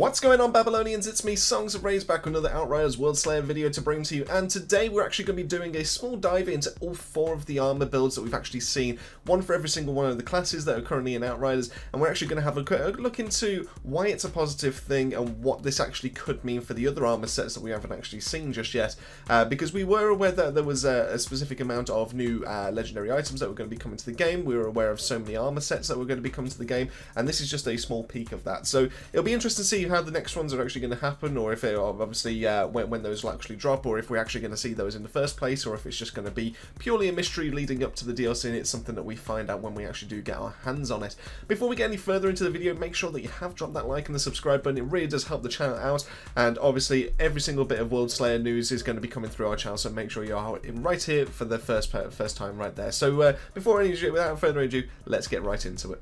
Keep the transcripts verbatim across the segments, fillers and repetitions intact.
What's going on, Babylonians? It's me, Songs of Raze, back with another Outriders World Slayer video to bring to you, and today we're actually going to be doing a small dive into all four of the armor builds that we've actually seen, one for every single one of the classes that are currently in Outriders, and we're actually going to have a look into why it's a positive thing and what this actually could mean for the other armor sets that we haven't actually seen just yet, uh, because we were aware that there was a, a specific amount of new uh, legendary items that were going to be coming to the game. We were aware of so many armor sets that were going to be coming to the game, and this is just a small peek of that, so it'll be interesting to see how the next ones are actually going to happen, or if it obviously uh, when, when those will actually drop, or if we're actually going to see those in the first place, or if it's just going to be purely a mystery leading up to the D L C and it's something that we find out when we actually do get our hands on it. Before we get any further into the video, make sure that you have dropped that like and the subscribe button. It really does help the channel out, and obviously every single bit of World Slayer news is going to be coming through our channel, so make sure you are right here for the first first time right there. So uh, before any without further ado, let's get right into it.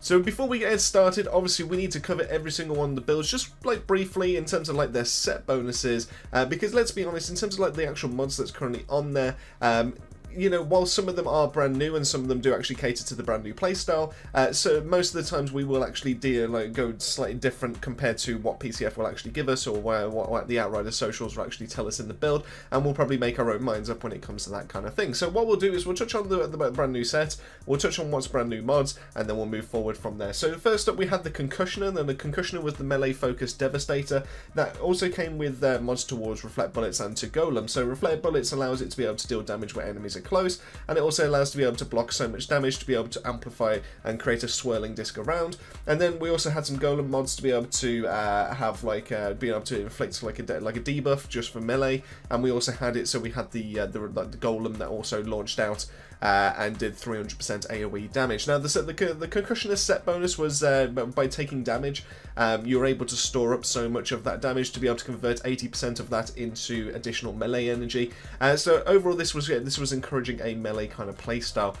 So before we get started, obviously we need to cover every single one of the builds, just like briefly in terms of like their set bonuses, uh, because let's be honest, in terms of like the actual mods that's currently on there, um, you know, while some of them are brand new and some of them do actually cater to the brand new playstyle, uh, so most of the times we will actually deal, like, go slightly different compared to what P C F will actually give us, or where, what, what the Outrider socials will actually tell us in the build, and we'll probably make our own minds up when it comes to that kind of thing. So what we'll do is we'll touch on the, the brand new set, we'll touch on what's brand new mods, and then we'll move forward from there. So first up we had the Concussioner, and then the Concussioner was the melee focused Devastator that also came with uh, mods towards Reflect Bullets and to Golem. So Reflect Bullets allows it to be able to deal damage where enemies are close, and it also allows to be able to block so much damage to be able to amplify and create a swirling disc around. And then we also had some Golem mods to be able to uh, have like uh, being able to inflict like a de like a debuff just for melee, and we also had it so we had the uh, the, like the Golem that also launched out uh, and did three hundred percent A O E damage. Now the the, the Concussionist set bonus was uh, by taking damage, um, you're able to store up so much of that damage to be able to convert eighty percent of that into additional melee energy. Uh, so overall, this was yeah, this was incredible. Encouraging a melee kind of playstyle.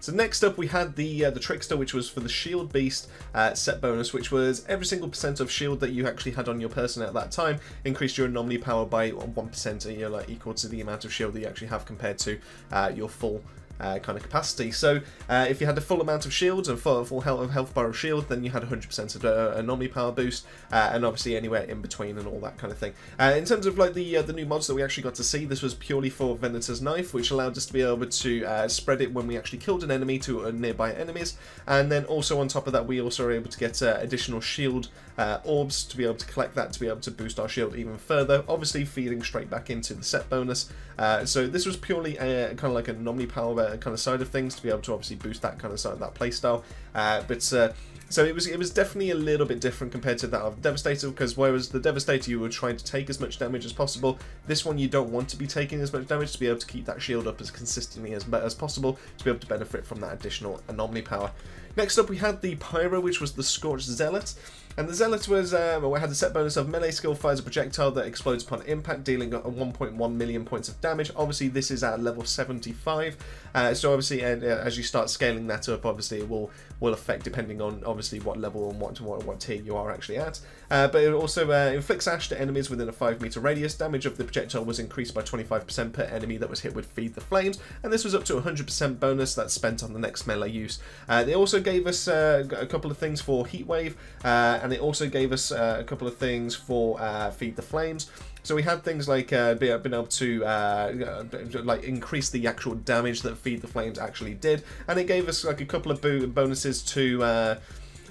So next up we had the uh, the Trickster, which was for the Shield Beast uh, set bonus, which was every single percent of shield that you actually had on your person at that time increased your anomaly power by one percent, and you're like equal to the amount of shield that you actually have compared to uh, your full Uh, kind of capacity. So uh, if you had a full amount of shields and full, full health, health bar of shield, then you had one hundred percent of uh, anomaly power boost, uh, and obviously anywhere in between and all that kind of thing. Uh, in terms of like the uh, the new mods that we actually got to see, this was purely for Venator's Knife, which allowed us to be able to uh, spread it when we actually killed an enemy to uh, nearby enemies, and then also on top of that we also were able to get uh, additional shield uh, orbs to be able to collect that to be able to boost our shield even further, obviously feeding straight back into the set bonus. Uh, so this was purely a, kind of like an anomaly power kind of side of things to be able to obviously boost that kind of side of that playstyle, uh, but uh, so it was it was definitely a little bit different compared to that of Devastator, because whereas the Devastator you were trying to take as much damage as possible, this one you don't want to be taking as much damage to be able to keep that shield up as consistently as, as possible to be able to benefit from that additional anomaly power. Next up we had the Pyro, which was the Scorched Zealot, and the Zealot was um, had the set bonus of melee skill fires a projectile that explodes upon impact, dealing one point one million points of damage. Obviously this is at level seventy-five, uh, so obviously uh, as you start scaling that up, obviously it will will affect depending on obviously what level and what what, what tier you are actually at. Uh, but it also uh, inflicts ash to enemies within a five meter radius. Damage of the projectile was increased by twenty-five percent per enemy that was hit with Feed the Flames, and this was up to one hundred percent bonus that's spent on the next melee use. Uh, they also gave us uh, a couple of things for Heatwave, uh, and it also gave us uh, a couple of things for uh, Feed the Flames. So we had things like uh, being able to uh, like increase the actual damage that Feed the Flames actually did, and it gave us like a couple of bo bonuses to uh,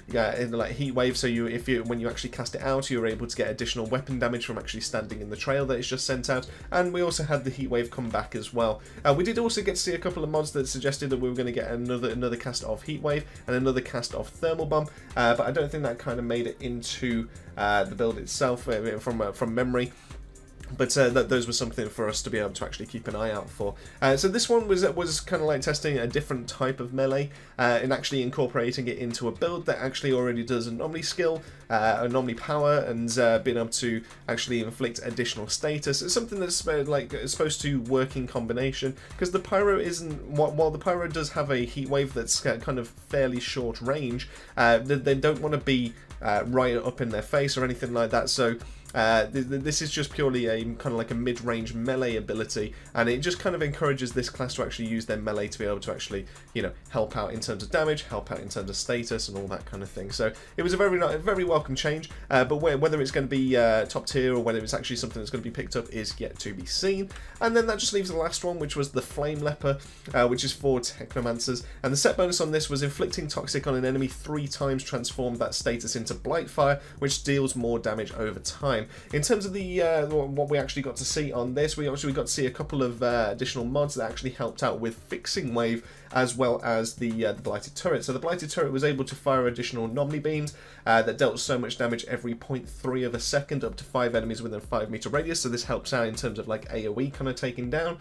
yeah, in the, like Heat Wave. So you, if you when you actually cast it out, you're able to get additional weapon damage from actually standing in the trail that it's just sent out. And we also had the Heat Wave come back as well. Uh, we did also get to see a couple of mods that suggested that we were going to get another another cast of Heat Wave and another cast of Thermal Bomb, uh, but I don't think that kind of made it into uh, the build itself uh, from uh, from memory. But uh, th those were something for us to be able to actually keep an eye out for. Uh, so this one was was kind of like testing a different type of melee uh, and actually incorporating it into a build that actually already does an anomaly skill, uh, anomaly power, and uh, being able to actually inflict additional status. It's something that's uh, like is supposed to work in combination, because the Pyro isn't. While the Pyro does have a Heat Wave that's kind of fairly short range, uh, they don't want to be uh, right up in their face or anything like that. So Uh, th th this is just purely a kind of like a mid-range melee ability, and it just kind of encourages this class to actually use their melee to be able to actually, you know, help out in terms of damage, help out in terms of status, and all that kind of thing. So it was a very, very welcome change. Uh, but where, whether it's going to be uh, top tier or whether it's actually something that's going to be picked up is yet to be seen. And then that just leaves the last one, which was the Flame Leaper, uh, which is for Technomancers. And the set bonus on this was inflicting toxic on an enemy three times transformed that status into Blightfire, which deals more damage over time. In terms of the uh, what we actually got to see on this, we actually got to see a couple of uh, additional mods that actually helped out with fixing wave, as well as the, uh, the Blighted Turret. So the Blighted Turret was able to fire additional Nomni Beams uh, that dealt so much damage every zero point three of a second up to five enemies within a five meter radius, so this helps out in terms of like AoE kind of taking down.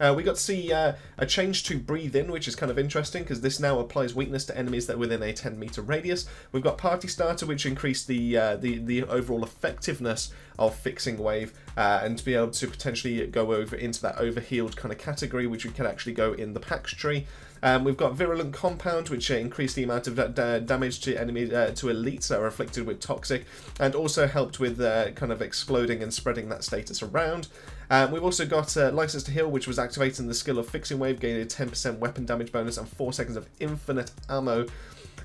Uh, we got to see uh, a change to Breathe In, which is kind of interesting because this now applies weakness to enemies that are within a ten meter radius. We've got Party Starter, which increased the, uh, the, the overall effectiveness of fixing wave, uh, and to be able to potentially go over into that overhealed kind of category, which we can actually go in the packs tree. Um, we've got Virulent Compound, which uh, increased the amount of da da damage to enemies, uh, to elites that are afflicted with toxic, and also helped with uh, kind of exploding and spreading that status around. Um, we've also got uh, License to Heal, which was activating the skill of Fixing Wave, gaining a ten percent weapon damage bonus and four seconds of infinite ammo.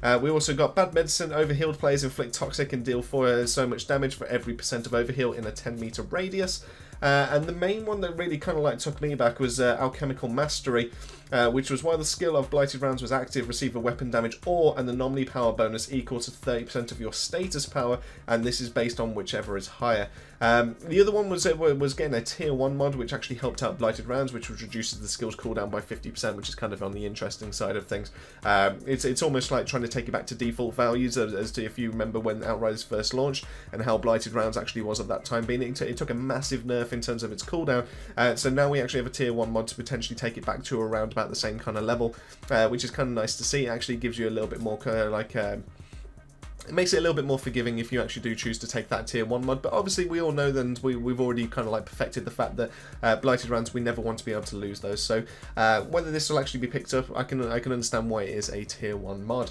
Uh, we also got Bad Medicine. Overhealed players inflict toxic and deal for uh, so much damage for every percent of overheal in a ten meter radius. Uh, and the main one that really kind of like took me back was uh, Alchemical Mastery, uh, which was while the skill of Blighted Rounds was active, receive a weapon damage or an anomaly power bonus equal to thirty percent of your status power, and this is based on whichever is higher. Um, the other one was uh, was getting a tier one mod, which actually helped out Blighted Rounds, which reduces the skill's cooldown by fifty percent, which is kind of on the interesting side of things. Um, it's, it's almost like trying to take it back to default values, as, as to if you remember when Outriders first launched and how Blighted Rounds actually was at that time being. It, it took a massive nerf in terms of its cooldown, uh, so now we actually have a tier one mod to potentially take it back to around about the same kind of level, uh, which is kind of nice to see. It actually gives you a little bit more kind of like um, it makes it a little bit more forgiving if you actually do choose to take that tier one mod, but obviously we all know that, and we, we've already kind of like perfected the fact that uh, Blighted Rounds, we never want to be able to lose those, so uh, whether this will actually be picked up, I can, I can understand why it is a tier one mod.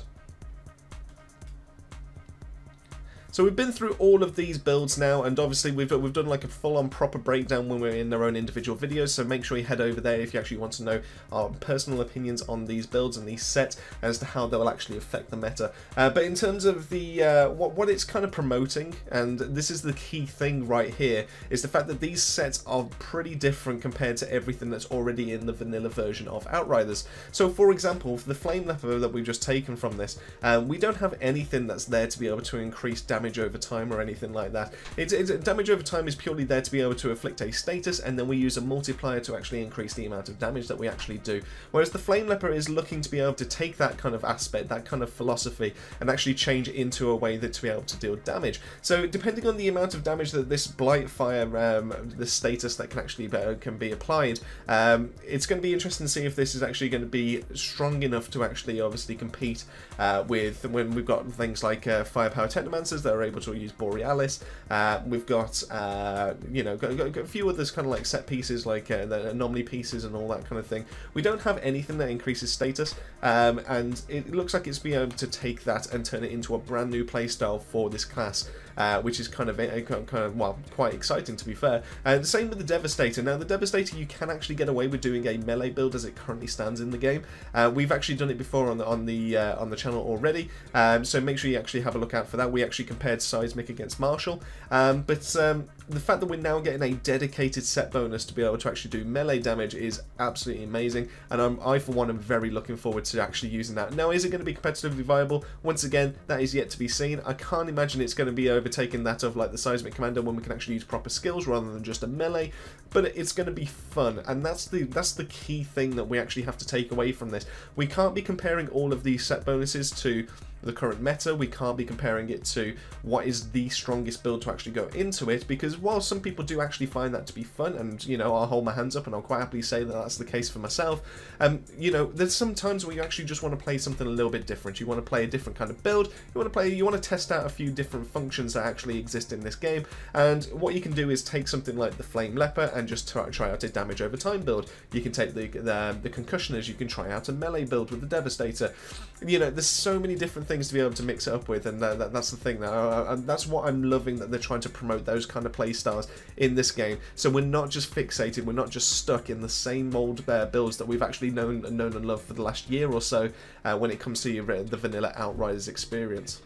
So we've been through all of these builds now, and obviously we've, we've done like a full-on proper breakdown when we're in their own individual videos, so make sure you head over there if you actually want to know our personal opinions on these builds and these sets as to how they will actually affect the meta. Uh, but in terms of the uh, what, what it's kind of promoting, and this is the key thing right here, is the fact that these sets are pretty different compared to everything that's already in the vanilla version of Outriders. So for example, for the Flame Leaper that we've just taken from this, uh, we don't have anything that's there to be able to increase damage damage over time or anything like that. It's, it's, damage over time is purely there to be able to afflict a status, and then we use a multiplier to actually increase the amount of damage that we actually do. Whereas the Flame Leaper is looking to be able to take that kind of aspect, that kind of philosophy, and actually change into a way that to be able to deal damage. So depending on the amount of damage that this Blightfire, um, the status that can actually be, can be applied, um, it's going to be interesting to see if this is actually going to be strong enough to actually obviously compete uh, with when we've got things like uh, Firepower Technomancers that are able to use Borealis. Uh, we've got, uh, you know, got, got, got a few others kind of like set pieces, like uh, the anomaly pieces and all that kind of thing. We don't have anything that increases status, um, and it looks like it's being able to take that and turn it into a brand new playstyle for this class, uh, which is kind of, a, kind of, well, quite exciting to be fair. Uh, the same with the Devastator. Now, the Devastator, you can actually get away with doing a melee build as it currently stands in the game. Uh, we've actually done it before on the on the uh, on the channel already, um, so make sure you actually have a look out for that. We actually compared Seismic against Marshall, um, but um, the fact that we're now getting a dedicated set bonus to be able to actually do melee damage is absolutely amazing, and I'm, I for one am very looking forward to actually using that. Now, is it going to be competitively viable? Once again, that is yet to be seen. I can't imagine it's going to be overtaking that of like the Seismic Commander when we can actually use proper skills rather than just a melee, but it's going to be fun, and that's the that's the key thing that we actually have to take away from this. We can't be comparing all of these set bonuses to the current meta. We can't be comparing it to what is the strongest build to actually go into it, because while some people do actually find that to be fun, and you know, I'll hold my hands up and I'll quite happily say that that's the case for myself, um, you know, there's some times where you actually just want to play something a little bit different. You want to play a different kind of build, you want to play, you want to test out a few different functions that actually exist in this game, and what you can do is take something like the Flame Leaper and just try, try out a damage over time build. You can take the, the, the Concussioners, you can try out a melee build with the Devastator. You know, there's so many different things things to be able to mix it up with, and that, that, that's the thing. That I, I, that's what I'm loving, that they're trying to promote those kind of playstyles in this game. So we're not just fixated, we're not just stuck in the same old uh, builds that we've actually known, known and loved for the last year or so uh, when it comes to your, the vanilla Outriders experience.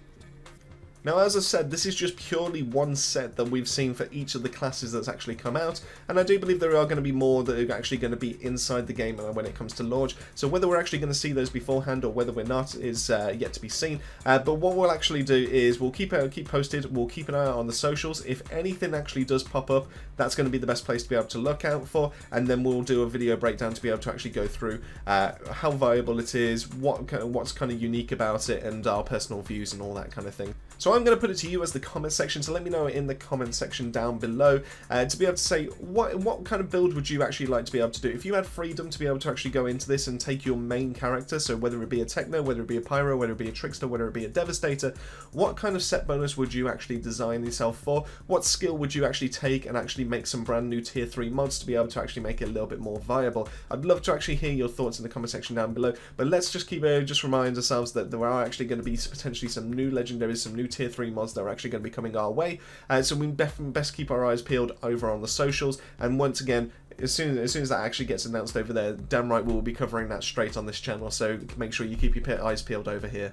Now, as I said, this is just purely one set that we've seen for each of the classes that's actually come out, and I do believe there are going to be more that are actually going to be inside the game when it comes to launch, so whether we're actually going to see those beforehand or whether we're not is uh, yet to be seen, uh, but what we'll actually do is we'll keep, uh, keep posted, we'll keep an eye out on the socials. If anything actually does pop up, that's going to be the best place to be able to look out for, and then we'll do a video breakdown to be able to actually go through uh, how viable it is, what what's kind of unique about it, and our personal views and all that kind of thing. So I'm going to put it to you as the comment section, so let me know in the comment section down below uh, to be able to say what what kind of build would you actually like to be able to do if you had freedom to be able to actually go into this and take your main character. So whether it be a Techno, whether it be a Pyro, whether it be a Trickster, whether it be a Devastator, what kind of set bonus would you actually design yourself for? What skill would you actually take and actually make some brand new tier three mods to be able to actually make it a little bit more viable? I'd love to actually hear your thoughts in the comment section down below, but let's just keep uh, just remind ourselves that there are actually going to be potentially some new legendaries, some new tier three mods that are actually going to be coming our way, uh, so we definitely best keep our eyes peeled over on the socials, and once again, as soon as soon as that actually gets announced over there, damn right we'll be covering that straight on this channel, so make sure you keep your eyes peeled over here.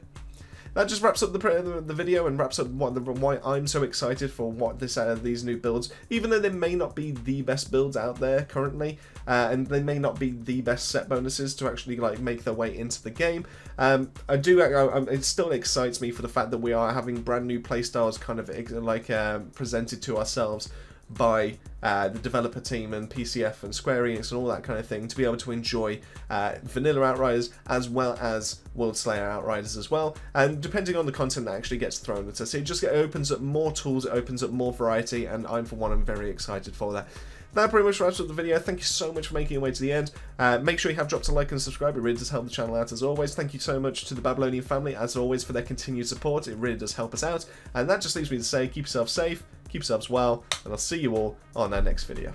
That just wraps up the the video and wraps up what the, why I'm so excited for what this uh, these new builds, even though they may not be the best builds out there currently, uh, and they may not be the best set bonuses to actually like make their way into the game. Um, I do I, I, it still excites me for the fact that we are having brand new playstyles kind of like uh, presented to ourselves by uh, the developer team and P C F and Square Enix and all that kind of thing, to be able to enjoy uh, vanilla Outriders as well as World Slayer Outriders as well, and depending on the content that actually gets thrown at us, it just opens up more tools, it opens up more variety, and I'm for one, I'm very excited for that. That pretty much wraps up the video. Thank you so much for making your way to the end. Uh, make sure you have dropped a like and subscribe. It really does help the channel out as always. Thank you so much to the Babylonian family as always for their continued support. It really does help us out. And that just leaves me to say, keep yourself safe, keep yourselves well, and I'll see you all on our next video.